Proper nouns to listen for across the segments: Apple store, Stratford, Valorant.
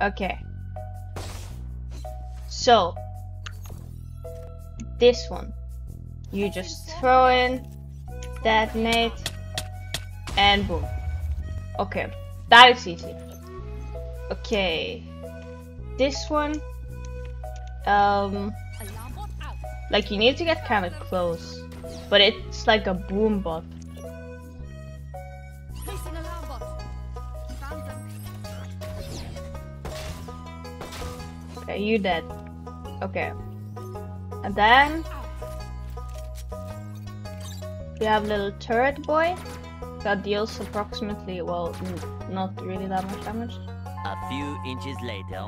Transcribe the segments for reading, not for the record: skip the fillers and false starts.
Okay. So, this one, you just throw in, detonate, and boom. Okay, that is easy. Okay, this one, like you need to get kind of close, but it's like a boom bot. Okay, you dead. Okay, and then you have little turret boy that deals approximately, well, not really that much damage. A few inches later.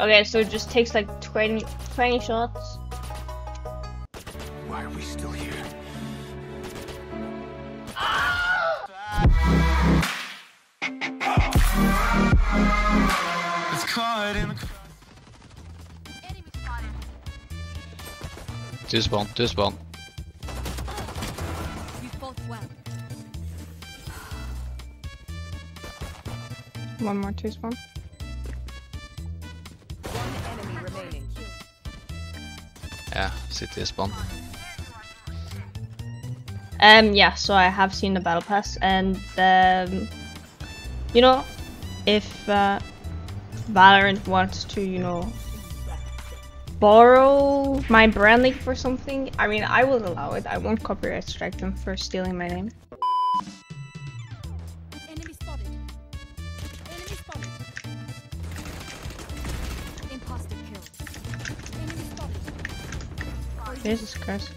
Okay, so it just takes like 20 shots. Why are we still here? It's caught in the cross. Two spawn. We fought well. One more two spawn. Yeah, city spawn. Yeah, so I have seen the battle pass, and you know, if Valorant wants to, you know, borrow my brand link for something, I mean, I will allow it. I won't copyright strike them for stealing my name. Jesus Christ.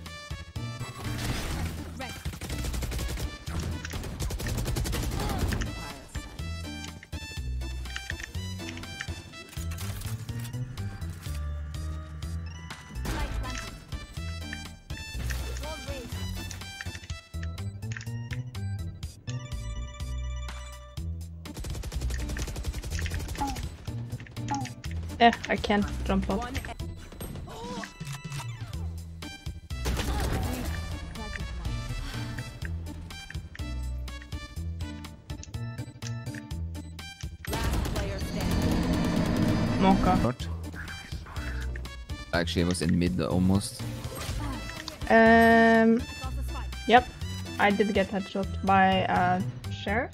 Yeah, I can jump up. Actually, I was in mid almost. Yep, I did get headshot by Sheriff.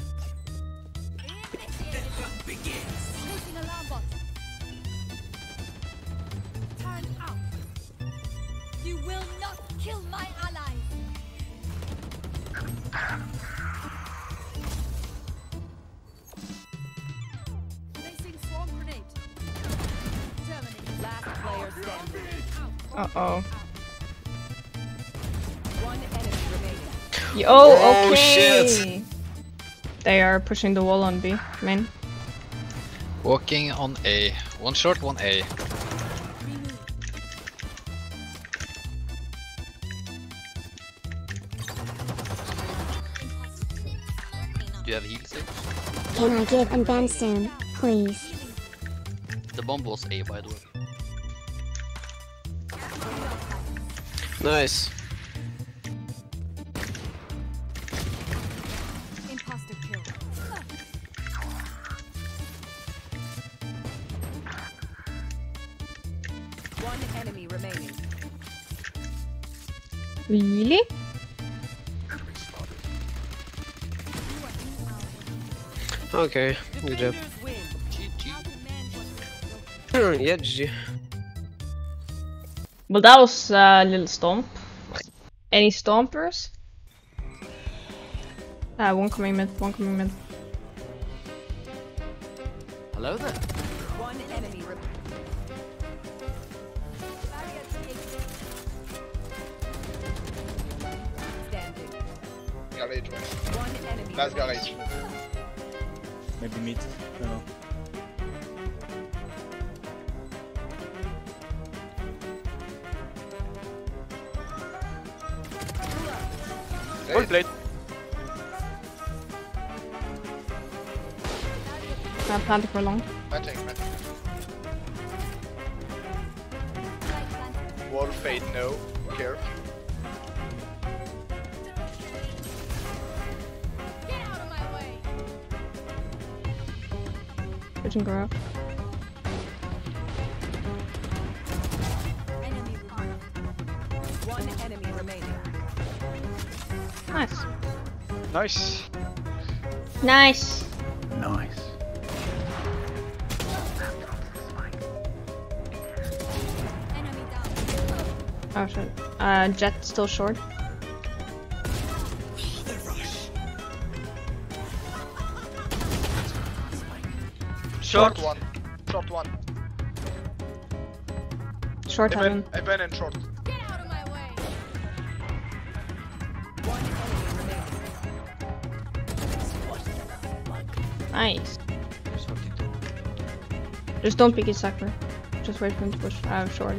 You will not kill my ally. Uh-oh. Yo, oh, okay! Shit. They are pushing the wall on B, main. Walking on A. One short, one A. Do you have heal six? Can I get them down soon, please? The bomb was A, by the way. Nice. Imposter kill. One enemy remaining. Really? Okay, good job. GG. Yeah, GG. Well, that was a little stomp. Any stompers? One coming mid, one coming mid. Hello there. One enemy. Garage. One enemy. Last garage. Maybe mid. No. Well played. I planted for long. Planting. Wall fade, no. Care. Get out of my way. We can go up. One enemy remaining. Nice. Nice. Nice. Nice. Oh shit. Jet still short. Short one. Short one. Short heaven. Heaven and short. Get out of my way. Nice. Just don't pick his sucker. Just wait for him to push. I have short.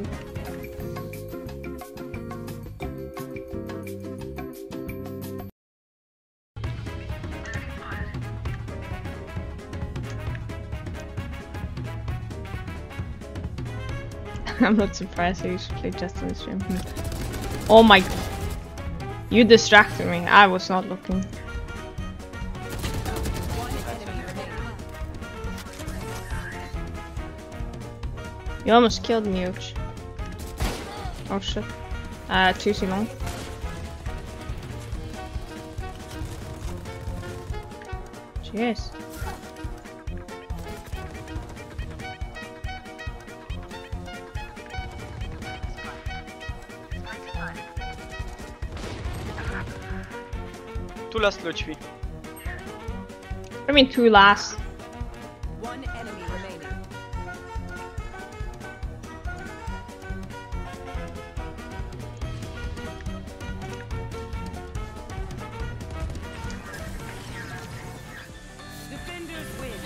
I'm not surprised that you should play just on the stream. Oh my... You distracted me, I was not looking. You almost killed me, Uch. Oh shit. Too long. Cheers. Two last low HP. I mean two last. One enemy remaining. Defenders win.